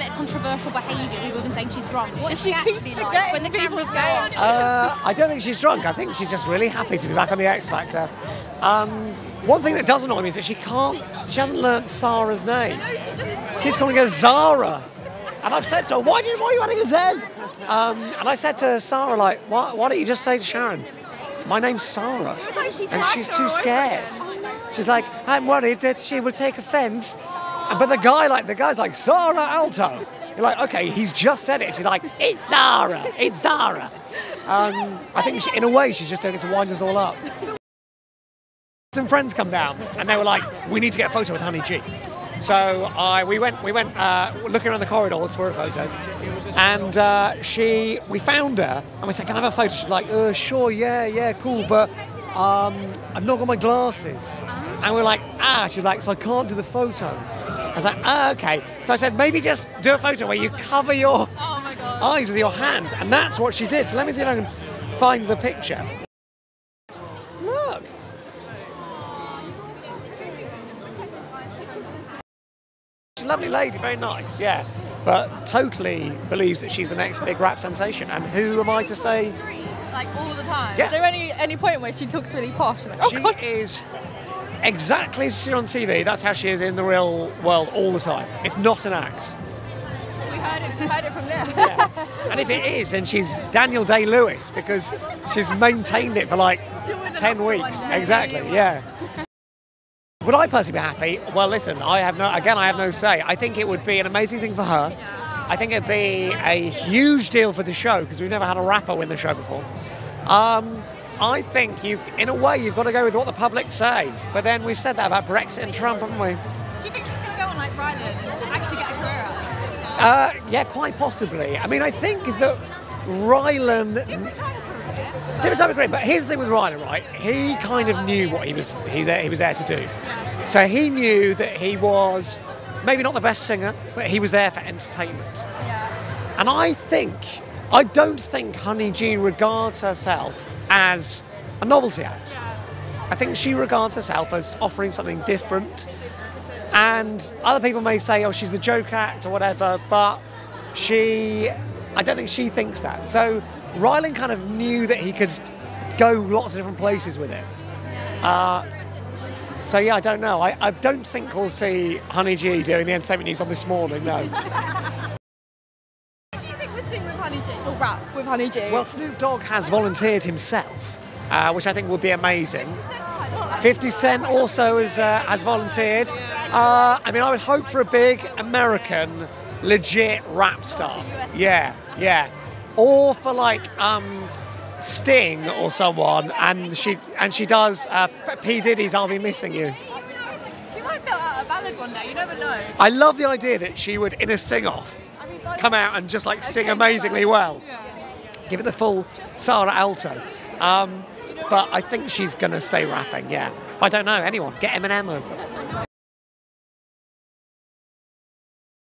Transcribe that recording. bit of controversial behaviour. People have been saying she's drunk. What is she actually like when the camera's going? I don't think she's drunk. I think she's just really happy to be back on the X Factor. One thing that does annoy me is that she hasn't learnt Saara's name. She keeps calling her Zara. And I've said to her, why are you adding a Z? And I said to Saara, like, why don't you just say to Sharon, my name's Saara. And she's too scared. She's like, I'm worried that she will take offence. But the guy's like, Saara Aalto. You're like, okay, he's just said it. She's like, it's Zara, it's Zara. I think in a way she's just doing it to wind us all up. Some friends come down and they were like, we need to get a photo with Honey G. So we went looking around the corridors for a photo, and we found her and we said, can I have a photo? She's like, sure, yeah, cool, but I've not got my glasses. And we're like, she's like, so I can't do the photo. I was like, okay. So I said, maybe just do a photo where you cover your eyes with your hand, and that's what she did. So let me see if I can find the picture. Look. Lovely lady, very nice, yeah, but totally believes that she's the next big rap sensation. And who am I to say? Like all the time. Yeah. Is there any point where she talks really posh? Like, oh, she is exactly as she's on TV. That's how she is in the real world all the time. It's not an act. We heard it from there. Yeah. And if it is, then she's Daniel Day-Lewis, because she's maintained it for like 10 weeks. Exactly. Yeah. Would I personally be happy? Well, listen, I have no say. I think it would be an amazing thing for her. I think it'd be a huge deal for the show, because we've never had a rapper win the show before. I think in a way, you've got to go with what the public say. But then we've said that about Brexit and Trump, haven't we? Do you think she's going to go on like Rylan and actually get a career out of it? Yeah, quite possibly. I mean, I think that Rylan. Different type of career, but here's the thing with Rylan, right? He kind of knew what he was there to do. So he knew that he was maybe not the best singer, but he was there for entertainment. And I don't think Honey G regards herself as a novelty act. I think she regards herself as offering something different. And other people may say, oh, she's the joke act or whatever, but I don't think she thinks that. So Rylan kind of knew that he could go lots of different places with it. So yeah, I don't know. I don't think we'll see Honey G doing the entertainment news on This Morning, no. What do you think we'd sing with Honey G, or rap with Honey G? Well, Snoop Dogg has volunteered himself, which I think would be amazing. 50 Cent also has volunteered. I mean, I would hope for a big American, legit rap star. Yeah. Or for like Sting or someone, and she does P Diddy's "I'll Be Missing You." She might fill out a ballad one day. You never know. I love the idea that she would, in a sing-off, come out and just like sing amazingly well. Give it the full Saara Aalto. But I think she's gonna stay rapping. Yeah. I don't know anyone. Get Eminem over it.